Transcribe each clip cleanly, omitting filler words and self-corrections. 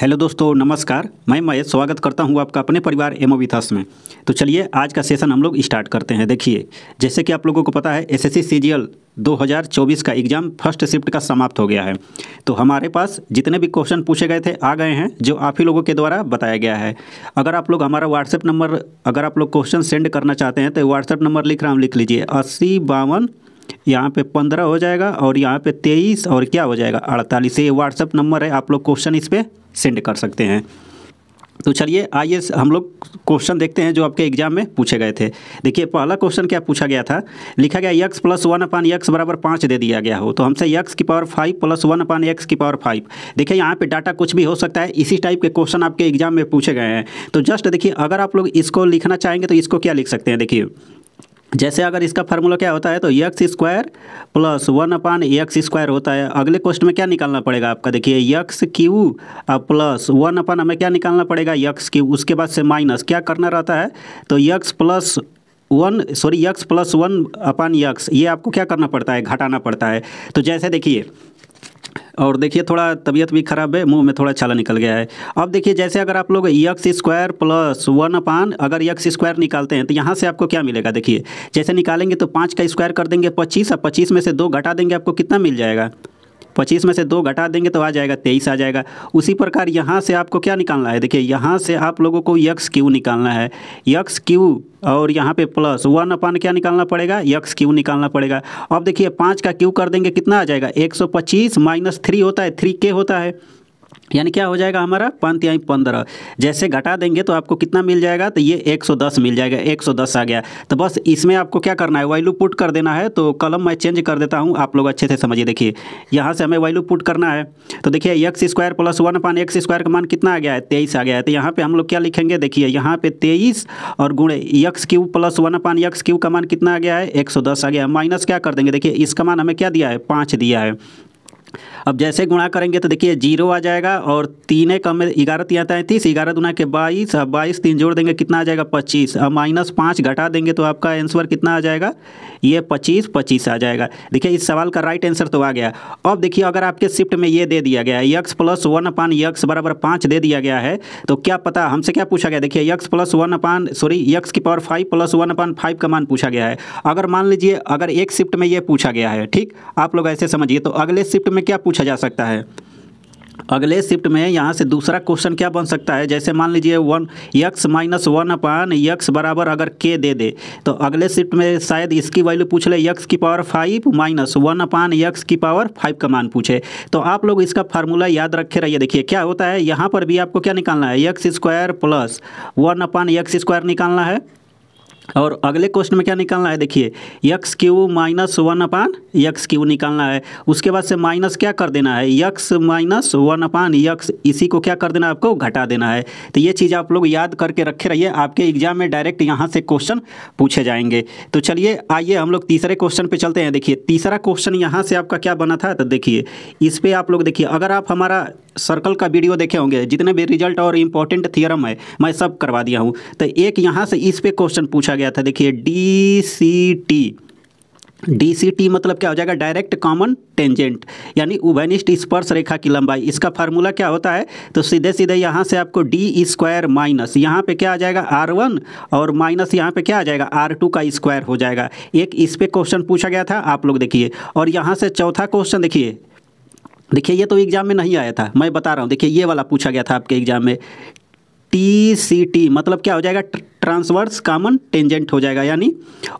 Hello दोस्तों नमस्कार, मैं महेश स्वागत करता हूं आपका अपने परिवार एमओ विथास में। तो चलिए आज का सेशन हम लोग स्टार्ट करते हैं। देखिए, जैसे कि आप लोगों को पता है एसएससी सीजीएल 2024 का एग्ज़ाम फर्स्ट शिफ्ट का समाप्त हो गया है। तो हमारे पास जितने भी क्वेश्चन पूछे गए थे आ गए हैं, जो आप ही लोगों के द्वारा बताया गया है। अगर आप लोग हमारा व्हाट्सएप नंबर, अगर आप लोग क्वेश्चन सेंड करना चाहते हैं तो व्हाट्सएप नंबर लिख रहा हूँ, लिख लीजिए 8052, यहाँ पे 15 हो जाएगा और यहाँ पे 23 और क्या हो जाएगा 48। ये व्हाट्सएप नंबर है, आप लोग क्वेश्चन इस पर सेंड कर सकते हैं। तो चलिए आइए हम लोग क्वेश्चन देखते हैं जो आपके एग्जाम में पूछे गए थे। देखिए पहला क्वेश्चन क्या पूछा गया था, लिखा गया यक्स +1/x = 5 दे दिया गया हो तो हमसे x^5 + 1/x^5। देखिए यहाँ पे डाटा कुछ भी हो सकता है, इसी टाइप के क्वेश्चन आपके एग्जाम में पूछे गए हैं। तो जस्ट देखिए, अगर आप लोग इसको लिखना चाहेंगे तो इसको क्या लिख सकते हैं। देखिए जैसे अगर इसका फार्मूला क्या होता है तो x^2 + 1/x^2 होता है। अगले क्वेश्चन में क्या निकालना पड़ेगा आपका, देखिए x³ + 1 हमें क्या निकालना पड़ेगा x³। उसके बाद से माइनस क्या करना रहता है तो x plus one upon x ये आपको क्या करना पड़ता है, घटाना पड़ता है। तो जैसे देखिए, और देखिए थोड़ा तबीयत भी खराब है, मुंह में थोड़ा छाला निकल गया है। अब देखिए जैसे अगर आप लोग x² + 1 अगर x² निकालते हैं तो यहाँ से आपको क्या मिलेगा। देखिए जैसे निकालेंगे तो 5 का स्क्वायर कर देंगे 25, और 25 में से 2 घटा देंगे आपको कितना मिल जाएगा, 25 में से 2 घटा देंगे तो आ जाएगा 23 आ जाएगा। उसी प्रकार यहाँ से आपको क्या निकालना है, देखिए यहाँ से आप लोगों को x³ निकालना है, x³ और यहाँ पे +1 क्या निकालना पड़ेगा x³ निकालना पड़ेगा। अब देखिए 5 का क्यू कर देंगे कितना आ जाएगा 125 -3 होता है 3k होता है, यानी क्या हो जाएगा हमारा 5×15। जैसे घटा देंगे तो आपको कितना मिल जाएगा तो ये 110 मिल जाएगा, 110 आ गया। तो बस इसमें आपको क्या करना है, वैल्यू पुट कर देना है। तो कलम मैं चेंज कर देता हूँ, आप लोग अच्छे से समझिए। देखिए यहाँ से हमें वैल्यू पुट करना है तो देखिए x² + 1/x² का मान कितना आ गया है 23 आ गया है। तो यहाँ पर हम लोग क्या लिखेंगे, देखिए यहाँ पे 23 और गुणे x³ + 1/x³ का मान कितना आ गया है 110 आ गया। माइनस क्या कर देंगे, देखिए इसका मान हमें क्या दिया है 5 दिया है। अब जैसे गुणा करेंगे तो देखिए 0 आ जाएगा और 3 × 11 = 33, 11×2 = 22, अब 22×3 जोड़ देंगे कितना आ जाएगा 25, अब -5 घटा देंगे तो आपका आंसर कितना आ जाएगा ये 25 आ जाएगा। देखिए इस सवाल का राइट आंसर तो आ गया। अब देखिए अगर आपके शिफ्ट में ये दे दिया गया है x + 1/x = 5 दे दिया गया है, तो क्या पता हमसे क्या पूछा गया। देखिए x^5 + 1/5 का मान पूछा गया है। अगर मान लीजिए अगर एक शिफ्ट में ये पूछा गया है, ठीक आप लोग ऐसे समझिए, तो अगले शिफ्ट में क्या पूछा जा सकता है, अगले शिफ्ट में यहाँ से दूसरा क्वेश्चन क्या बन सकता है। जैसे मान लीजिए x - 1/x अगर k दे दे तो अगले शिफ्ट में शायद इसकी वैल्यू पूछ ले x^5 - 1/x^5 का मान पूछे। तो आप लोग इसका फार्मूला याद रखे रहिए। देखिए क्या होता है, यहाँ पर भी आपको क्या निकालना है x² + 1/x² निकालना है, और अगले क्वेश्चन में क्या निकालना है, देखिए x³ - 1/x³ निकालना है। उसके बाद से माइनस क्या कर देना है x - 1/x, इसी को क्या कर देना है आपको घटा देना है। तो ये चीज़ आप लोग याद करके रखे रहिए, आपके एग्जाम में डायरेक्ट यहाँ से क्वेश्चन पूछे जाएंगे। तो चलिए आइए हम लोग तीसरे क्वेश्चन पर चलते हैं। देखिए तीसरा क्वेश्चन यहाँ से आपका क्या बना था, तो देखिए इस पर आप लोग देखिए, अगर आप हमारा सर्कल का वीडियो देखे होंगे, जितने भी रिजल्ट और इम्पोर्टेंट थियरम है मैं सब करवा दिया हूँ। तो एक यहाँ से इस पर क्वेश्चन पूछा गया था, देखिए DCT मतलब क्या हो जाएगा डायरेक्ट कॉमन टेंजेंट, यानी उभयनिष्ठ स्पर्श रेखा की लंबाई। इसका फार्मूला क्या होता है तो सीधे सीधे यहाँ से आपको d² माइनस यहाँ पे क्या आ जाएगा r1 और माइनस यहाँ पे क्या आ जाएगा r2 का स्क्वायर हो जाएगा। एक इस पे क्वेश्चन पूछा गया था आप लोग देखिए। और यहाँ से चौथा क्वेश्चन देखिए ये तो एग्जाम में नहीं आया था, मैं बता रहा हूँ। देखिए ये वाला पूछा गया था आपके एग्जाम में, TCT मतलब क्या हो जाएगा ट्रांसवर्स कॉमन टेंजेंट हो जाएगा, यानी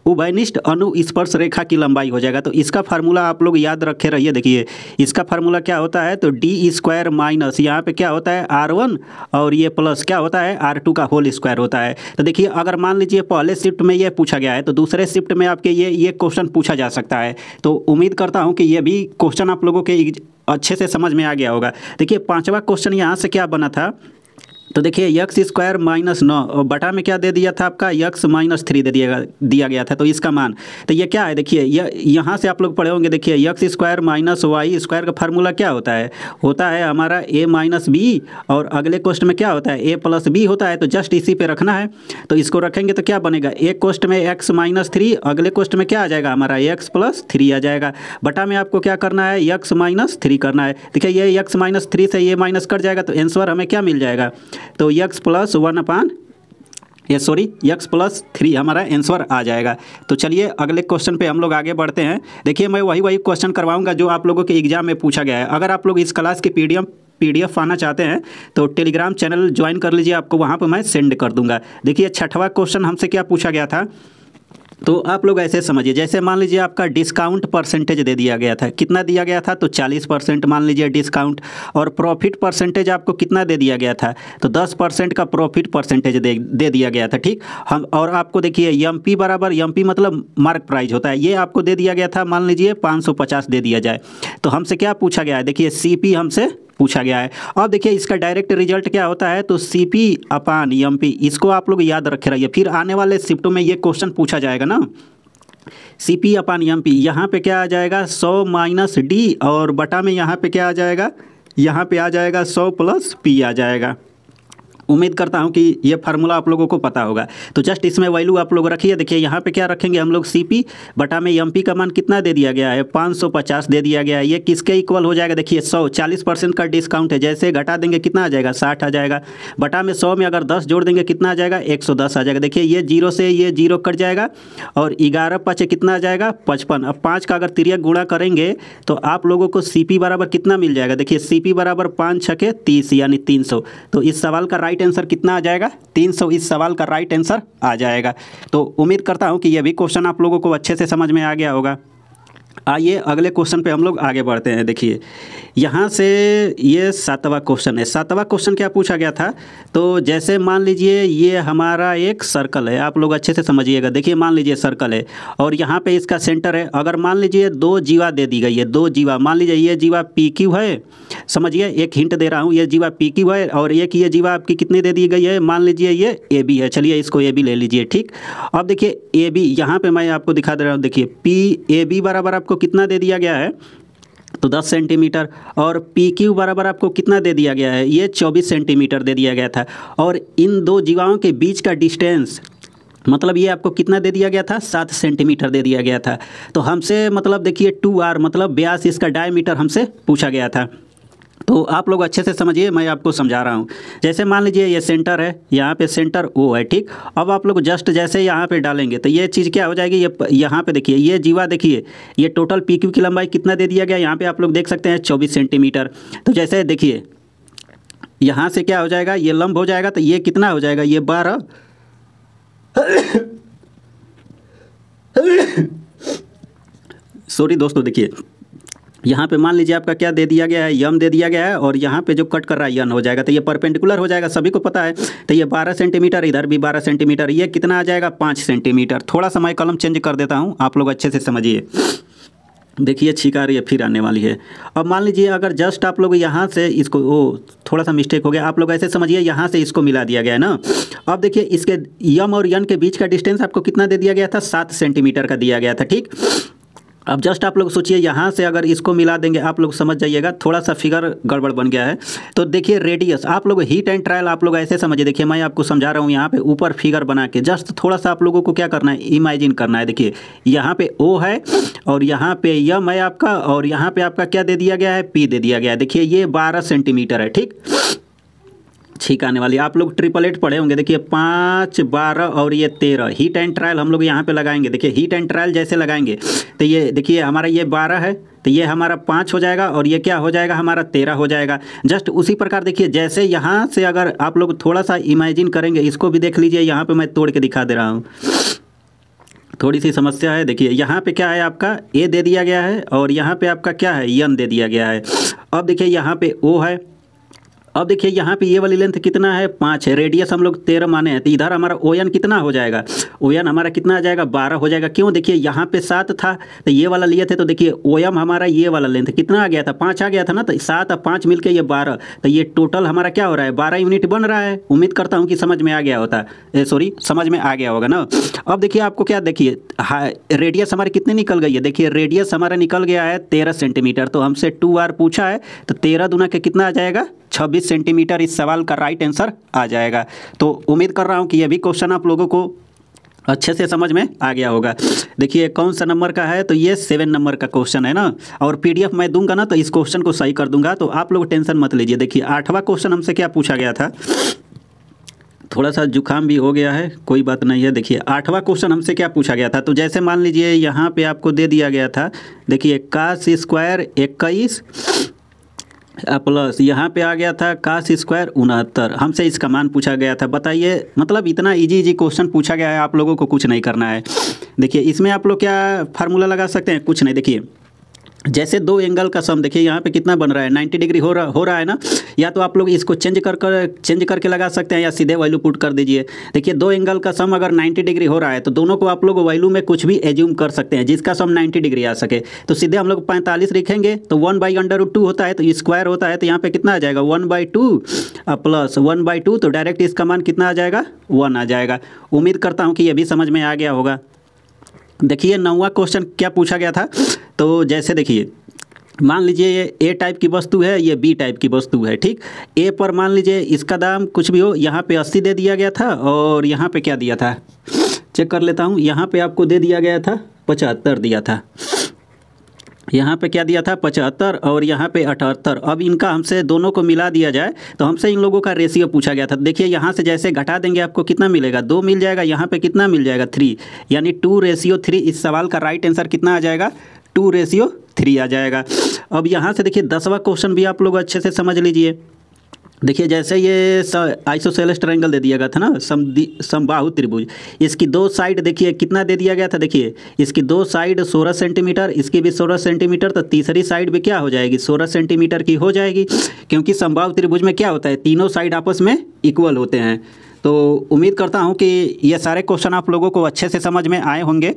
उभयनिष्ठ अनुस्पर्श रेखा की लंबाई हो जाएगा। तो इसका फार्मूला आप लोग याद रखे रहिए। देखिए इसका फार्मूला क्या होता है तो d² माइनस यहाँ पे क्या होता है r1 और ये प्लस क्या होता है r2 का होल स्क्वायर होता है। तो देखिए अगर मान लीजिए पहले शिफ्ट में ये पूछा गया है तो दूसरे शिफ्ट में आपके ये क्वेश्चन पूछा जा सकता है। तो उम्मीद करता हूँ कि ये भी क्वेश्चन आप लोगों के अच्छे से समझ में आ गया होगा। देखिए पाँचवा क्वेश्चन यहाँ से क्या बना था तो देखिए यक्स स्क्वायर माइनस 9 बटा में क्या दे दिया था आपका यक्स माइनस 3 दे दिया गया था। तो इसका मान तो ये क्या है देखिए यहाँ से आप लोग पढ़े होंगे। देखिए x square minus y square का फार्मूला क्या होता है हमारा ए माइनस बी और अगले कोष्ट में क्या होता है ए प्लस बी होता है। तो जस्ट इसी पे रखना है। तो इसको रखेंगे तो क्या बनेगा एक कोष्ट में एक्स माइनस 3 अगले कोष्ट में क्या आ जाएगा हमारा एक्स प्लस 3 आ जाएगा। बटा में आपको क्या करना है यक्स माइनस 3 करना है। देखिए ये यक्स माइनस 3 से ये माइनस कर जाएगा तो आंसर हमें क्या मिल जाएगा तो यक्स प्लस 1/3 हमारा आंसर आ जाएगा। तो चलिए अगले क्वेश्चन पे हम लोग आगे बढ़ते हैं। देखिए मैं वही क्वेश्चन करवाऊंगा जो आप लोगों के एग्जाम में पूछा गया है। अगर आप लोग इस क्लास की पीडीएफ पाना चाहते हैं तो टेलीग्राम चैनल ज्वाइन कर लीजिए, आपको वहाँ पर मैं सेंड कर दूँगा। देखिए 6वां क्वेश्चन हमसे क्या पूछा गया था तो आप लोग ऐसे समझिए, जैसे मान लीजिए आपका डिस्काउंट परसेंटेज दे दिया गया था, कितना दिया गया था तो 40% मान लीजिए डिस्काउंट, और प्रॉफिट परसेंटेज आपको कितना दे दिया गया था तो 10% का प्रॉफिट परसेंटेज दे दिया गया था। ठीक हम और आपको देखिए एमपी बराबर एमपी मतलब मार्क प्राइस होता है, ये आपको दे दिया गया था मान लीजिए 550 दे दिया जाए। तो हमसे क्या पूछा गया है देखिए सीपी हमसे पूछा गया है। अब देखिए इसका डायरेक्ट रिजल्ट क्या होता है तो CP अपान MP, इसको आप लोग याद रखे रहिए, फिर आने वाले शिफ्टों में ये क्वेश्चन पूछा जाएगा ना। CP अपान MP यहाँ पे क्या आ जाएगा 100 - D और बटा में यहाँ पे क्या आ जाएगा, यहाँ पे आ जाएगा 100 + P आ जाएगा। उम्मीद करता हूं कि ये फार्मूला आप लोगों को पता होगा। तो जस्ट इसमें वैल्यू आप लोग रखिए। देखिए यहाँ पे क्या रखेंगे हम लोग CP बटा में MP का मान कितना दे दिया गया है 550 दे दिया गया है। ये किसके इक्वल हो जाएगा देखिए 100, 40% का डिस्काउंट है, जैसे घटा देंगे कितना आ जाएगा 60 आ जाएगा। बटा में 100 में अगर 10 जोड़ देंगे कितना आ जाएगा 110 आ जाएगा। देखिए ये 0 से ये 0 कट जाएगा और 11 × 5 कितना आ जाएगा 55। अब 5 का अगर तिरिया गुणा करेंगे तो आप लोगों को CP बराबर कितना मिल जाएगा देखिए CP बराबर 5×6 = 30 यानी 300। तो इस सवाल का राइट आंसर कितना आ जाएगा 300, इस सवाल का राइट आंसर आ जाएगा। तो उम्मीद करता हूं कि यह भी क्वेश्चन आप लोगों को अच्छे से समझ में आ गया होगा। आइए अगले क्वेश्चन पे हम लोग आगे बढ़ते हैं। देखिए यहाँ से ये 7वां क्वेश्चन है। 7वां क्वेश्चन क्या पूछा गया था तो जैसे मान लीजिए ये हमारा एक सर्कल है, आप लोग अच्छे से समझिएगा। देखिए मान लीजिए सर्कल है और यहाँ पे इसका सेंटर है। अगर मान लीजिए 2 जीवा दे दी गई है, 2 जीवा मान लीजिए ये जीवा PQ है, समझिए एक हिंट दे रहा हूँ, ये जीवा PQ है और एक ये जीवा आपकी कितनी दे दी गई है मान लीजिए ये AB है, चलिए इसको AB ले लीजिए। ठीक अब देखिए AB यहाँ पर मैं आपको दिखा दे रहा हूँ। देखिए PAB बराबर आपको कितना दे दिया गया है तो 10 सेंटीमीटर और PQ बराबर आपको कितना दे दिया गया है ये 24 सेंटीमीटर दे दिया गया था। और इन 2 जीवाओं के बीच का डिस्टेंस मतलब ये आपको कितना दे दिया गया था 7 सेंटीमीटर दे दिया गया था। तो हमसे मतलब देखिए 2R मतलब व्यास इसका डायमीटर हमसे पूछा गया था। तो आप लोग अच्छे से समझिए, मैं आपको समझा रहा हूँ। जैसे मान लीजिए ये सेंटर है, यहाँ पे सेंटर O है। ठीक अब आप लोग जस्ट जैसे यहाँ पे डालेंगे तो ये चीज़ क्या हो जाएगी, ये यहाँ पे देखिए ये जीवा देखिए ये टोटल PQ की लंबाई कितना दे दिया गया यहाँ पे आप लोग देख सकते हैं 24 सेंटीमीटर। तो जैसे देखिए यहाँ से क्या हो जाएगा ये लंब हो जाएगा तो ये कितना हो जाएगा ये 12 सॉरी दोस्तों देखिए यहाँ पे मान लीजिए आपका क्या दे दिया गया है यम दे दिया गया है और यहाँ पे जो कट कर रहा है यन हो जाएगा तो ये परपेंडिकुलर हो जाएगा, सभी को पता है। तो ये 12 सेंटीमीटर इधर भी 12 सेंटीमीटर, ये कितना आ जाएगा 5 सेंटीमीटर। थोड़ा सा मैं कलम चेंज कर देता हूँ, आप लोग अच्छे से समझिए। देखिए छींक आ रही है फिर आने वाली है। अब मान लीजिए अगर जस्ट आप लोग यहाँ से इसको थोड़ा सा मिस्टेक हो गया, आप लोग ऐसे समझिए यहाँ से इसको मिला दिया गया है ना। अब देखिए इसके यम और यन के बीच का डिस्टेंस आपको कितना दे दिया गया था 7 सेंटीमीटर का दिया गया था। ठीक अब जस्ट आप लोग सोचिए यहाँ से अगर इसको मिला देंगे आप लोग समझ जाइएगा, थोड़ा सा फिगर गड़बड़ बन गया है। तो देखिए रेडियस आप लोग हीट एंड ट्रायल आप लोग ऐसे समझिए। देखिए मैं आपको समझा रहा हूँ, यहाँ पे ऊपर फिगर बना के जस्ट थोड़ा सा आप लोगों को क्या करना है इमेजिन करना है। देखिए यहाँ पे O है और यहाँ पे यम है आपका और यहाँ पे आपका क्या दे दिया गया है P दे दिया गया है। देखिए ये 12 सेंटीमीटर है। ठीक ठीक आने वाली, आप लोग ट्रिपल 8 पढ़े होंगे। देखिए 5, 12 और ये 13 हीट एंड ट्रायल हम लोग यहाँ पे लगाएंगे। देखिए हीट एंड ट्रायल जैसे लगाएंगे तो ये देखिए हमारा ये 12 है तो ये हमारा 5 हो जाएगा और ये क्या हो जाएगा हमारा 13 हो जाएगा। जस्ट उसी प्रकार देखिए जैसे यहाँ से अगर आप लोग थोड़ा सा इमेजिन करेंगे, इसको भी देख लीजिए यहाँ पर मैं तोड़ के दिखा दे रहा हूँ, थोड़ी सी समस्या है। देखिए यहाँ पे क्या है आपका ए दे दिया गया है और यहाँ पे आपका क्या है यन दे दिया गया है। अब देखिए यहाँ पे O है अब देखिए यहाँ पे ये वाली लेंथ कितना है 5 है, रेडियस हम लोग 13 माने हैं, तो इधर हमारा ओएन कितना हो जाएगा, ओएन हमारा कितना आ जाएगा 12 हो जाएगा। क्यों देखिए यहाँ पे 7 था तो ये वाला लिए थे, तो देखिए ओएम हमारा ये वाला लेंथ कितना आ गया था 5 आ गया था ना, तो 7 और 5 मिलकर ये 12, तो ये टोटल हमारा क्या हो रहा है 12 यूनिट बन रहा है। उम्मीद करता हूँ कि समझ में आ गया होता है, सॉरी समझ में आ गया होगा ना। अब देखिए आपको क्या देखिए रेडियस हमारी कितनी निकल गई है, देखिए रेडियस हमारा निकल गया है 13 सेंटीमीटर, तो हमसे 2R पूछा है तो 13 दूना के कितना आ जाएगा 26 सेंटीमीटर। इस सवाल का राइट आंसर आ जाएगा। तो उम्मीद कर रहा हूं कि यह भी क्वेश्चन आप लोगों को अच्छे से समझ में आ गया होगा। देखिए कौन सा नंबर का है, तो ये 7 नंबर का क्वेश्चन है ना, और पीडीएफ मैं दूंगा ना तो इस क्वेश्चन को सही कर दूंगा, तो आप लोग टेंशन मत लीजिए। देखिए 8वां क्वेश्चन हमसे क्या पूछा गया था, थोड़ा सा जुकाम भी हो गया है कोई बात नहीं है। देखिए 8वां क्वेश्चन हमसे क्या पूछा गया था, तो जैसे मान लीजिए यहाँ पे आपको दे दिया गया था, देखिए कास स्क्वायर 21 प्लस यहाँ पे आ गया था कास स्क्वायर 69, हमसे इसका मान पूछा गया था। बताइए मतलब इतना इजी क्वेश्चन पूछा गया है, आप लोगों को कुछ नहीं करना है। देखिए इसमें आप लोग क्या फार्मूला लगा सकते हैं, कुछ नहीं। देखिए जैसे 2 एंगल का सम देखिए यहाँ पे कितना बन रहा है 90 डिग्री हो रहा है ना, या तो आप लोग इसको चेंज करके लगा सकते हैं या सीधे वैल्यू पुट कर दीजिए। देखिए 2 एंगल का सम अगर 90 डिग्री हो रहा है तो दोनों को आप लोग वैल्यू में कुछ भी एज्यूम कर सकते हैं जिसका सम 90 डिग्री आ सके। तो सीधे हम लोग 45 लिखेंगे तो 1/√2 होता है, तो स्क्वायर होता है, तो यहाँ पर कितना आ जाएगा 1/2 प्लस 1/2, तो डायरेक्ट इसका मान कितना आ जाएगा 1 आ जाएगा। उम्मीद करता हूँ कि यह भी समझ में आ गया होगा। देखिए 9वां क्वेश्चन क्या पूछा गया था, तो जैसे देखिए मान लीजिए ये ए टाइप की वस्तु है, ये बी टाइप की वस्तु है, ठीक। ए पर मान लीजिए इसका दाम कुछ भी हो, यहाँ पे 80 दे दिया गया था और यहाँ पे क्या दिया था चेक कर लेता हूँ, यहाँ पे आपको दे दिया गया था 75 दिया था, यहाँ पे क्या दिया था 75 और यहाँ पे 78। अब इनका हमसे दोनों को मिला दिया जाए, तो हमसे इन लोगों का रेशियो पूछा गया था। देखिए यहाँ से जैसे घटा देंगे आपको कितना मिलेगा 2 मिल जाएगा, यहाँ पे कितना मिल जाएगा 3, यानी 2:3। इस सवाल का राइट आंसर कितना आ जाएगा 2:3 आ जाएगा। अब यहाँ से देखिए 10वां क्वेश्चन भी आप लोग अच्छे से समझ लीजिए। देखिए जैसे ये आइसोसेलेस ट्रायंगल दे दिया गया था ना, समबाहु त्रिभुज, इसकी 2 साइड देखिए कितना दे दिया गया था, देखिए इसकी 2 साइड 16 सेंटीमीटर, इसकी भी 16 सेंटीमीटर, तो तीसरी साइड भी क्या हो जाएगी 16 सेंटीमीटर की हो जाएगी, क्योंकि समबाहु त्रिभुज में क्या होता है तीनों साइड आपस में इक्वल होते हैं। तो उम्मीद करता हूँ कि ये सारे क्वेश्चन आप लोगों को अच्छे से समझ में आए होंगे।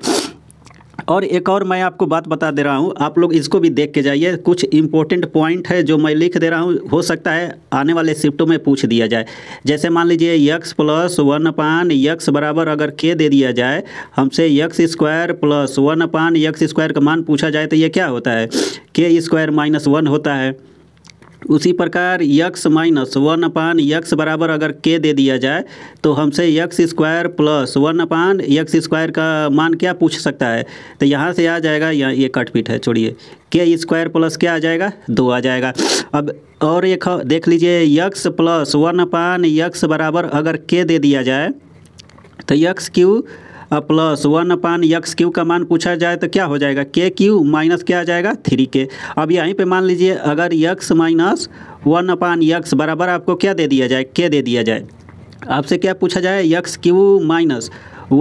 और एक और मैं आपको बात बता दे रहा हूँ, आप लोग इसको भी देख के जाइए, कुछ इंपॉर्टेंट पॉइंट है जो मैं लिख दे रहा हूँ, हो सकता है आने वाले शिफ्टों में पूछ दिया जाए। जैसे मान लीजिए यक्स प्लस 1/x बराबर अगर k दे दिया जाए, हमसे x square plus 1/x square का मान पूछा जाए, तो ये क्या होता है k² - 1 होता है। उसी प्रकार यक्स माइनस 1/x बराबर अगर k दे दिया जाए, तो हमसे x square plus 1/x square का मान क्या पूछ सकता है, तो यहाँ से आ जाएगा, यहाँ ये कटपीट है छोड़िए, k² प्लस क्या आ जाएगा 2 आ जाएगा। अब और एक देख लीजिए यक्स प्लस 1/x बराबर अगर k दे दिया जाए, तो x cube plus 1/x Q का मान पूछा जाए, तो क्या हो जाएगा k³ माइनस क्या आ जाएगा 3k। अब यहीं पे मान लीजिए अगर x माइनस 1/x बराबर आपको क्या दे दिया जाए k दे दिया जाए, आपसे क्या पूछा जाए x³ माइनस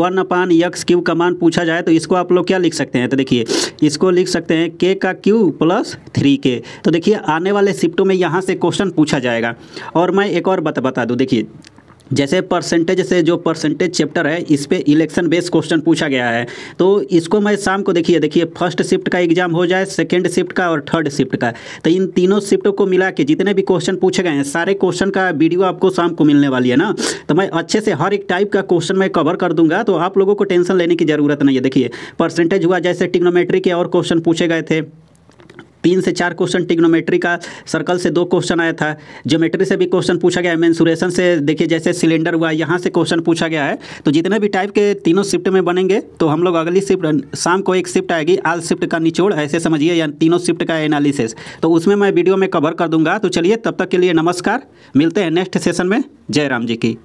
1/x क्यू का मान पूछा जाए, तो इसको आप लोग क्या लिख सकते हैं, तो देखिए इसको लिख सकते हैं k³ प्लस 3k। तो देखिए आने वाले शिफ्टों में यहाँ से क्वेश्चन पूछा जाएगा। और मैं एक और बता दूँ, देखिए जैसे परसेंटेज से जो परसेंटेज चैप्टर है इस पे इलेक्शन बेस्ड क्वेश्चन पूछा गया है, तो इसको मैं शाम को देखिए फर्स्ट शिफ्ट का एग्जाम हो जाए, सेकंड शिफ्ट का और थर्ड शिफ्ट का, तो इन तीनों शिफ्टों को मिला के जितने भी क्वेश्चन पूछे गए हैं सारे क्वेश्चन का वीडियो आपको शाम को मिलने वाली है ना, तो मैं अच्छे से हर एक टाइप का क्वेश्चन मैं कवर कर दूंगा, तो आप लोगों को टेंशन लेने की जरूरत नहीं है। देखिए परसेंटेज हुआ, जैसे ट्रिग्नोमेट्री के और क्वेश्चन पूछे गए थे, 3 से 4 क्वेश्चन ट्रिग्नोमेट्री का, सर्कल से 2 क्वेश्चन आया था, ज्योमेट्री से भी क्वेश्चन पूछा गया है, मेंसुरेशन से देखिए जैसे सिलेंडर हुआ यहाँ से क्वेश्चन पूछा गया है। तो जितने भी टाइप के तीनों शिफ्ट में बनेंगे, तो हम लोग अगली शिफ्ट शाम को एक शिफ्ट आएगी आल शिफ्ट का निचोड़ ऐसे समझिए, या तीनों शिफ्ट का एनालिसिस, तो उसमें मैं वीडियो में कवर कर दूंगा। तो चलिए तब तक के लिए नमस्कार, मिलते हैं नेक्स्ट सेशन में। जय राम जी की।